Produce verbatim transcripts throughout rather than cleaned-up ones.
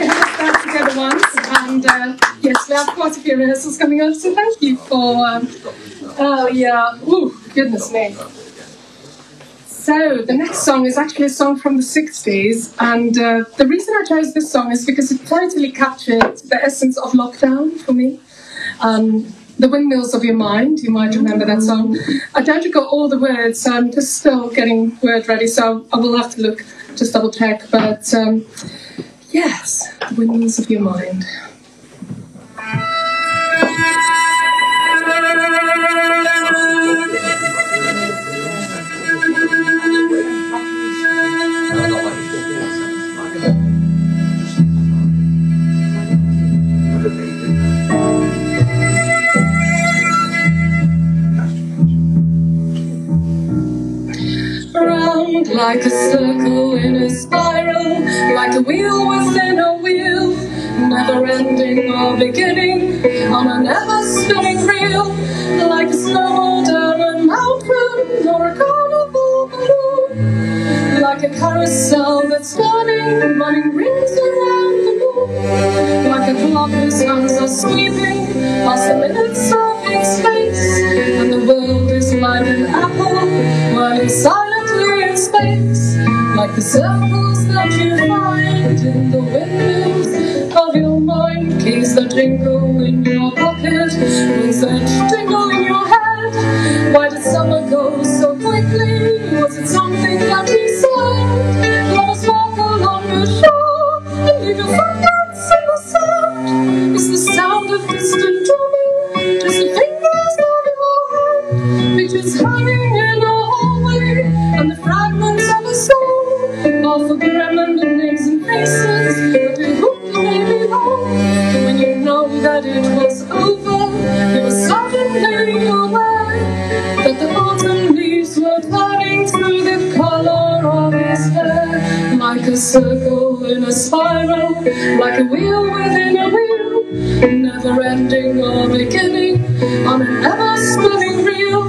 we had us back together once, and uh, yes, we have quite a few rehearsals coming up, so thank you for... Um, oh yeah, ooh, goodness me. So, the next song is actually a song from the sixties, and uh, the reason I chose this song is because it totally captured the essence of lockdown for me. Um, The Windmills of Your Mind, you might remember that song. I don't recall all the words, so I'm just still getting word ready, so I will have to look, just double check, but um, yes, The Windmills of Your Mind. Like a circle in a spiral, like a wheel within a wheel, never ending or beginning, on a never spinning reel, like a snowball down a mountain or a carnival balloon, like a carousel that's turning, running rings around the moon, like a clock whose hands are sweeping past the minutes of its space, and the world is like an apple running silent space, like the circles that you find in the windows of your mind, keys that jingle in your pocket, rings that jingle in your head. Why did summer go so quickly? Was it something that we said? Let us walk along the shore and leave your fingers in the sand. It's the sound of distant drumming, just the fingers of your hand, which is hanging in our hallway, and the fragments of a song, all for remembered names and faces, but we hope you may be home. When you know that it was over, you were suddenly aware that the autumn leaves were turning through the color of his hair, like a circle in a spiral, like a wheel within a wheel, never ending or beginning, on an ever-spinning reel,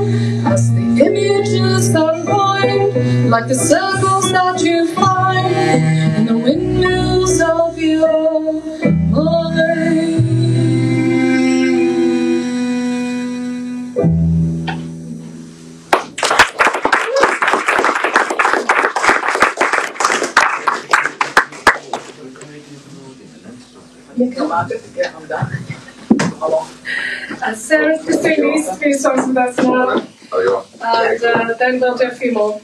as the images that like the circles that you find in the windmills of your mind. Sarah's going to sing these three songs with us now, and uh, then we'll do a few more.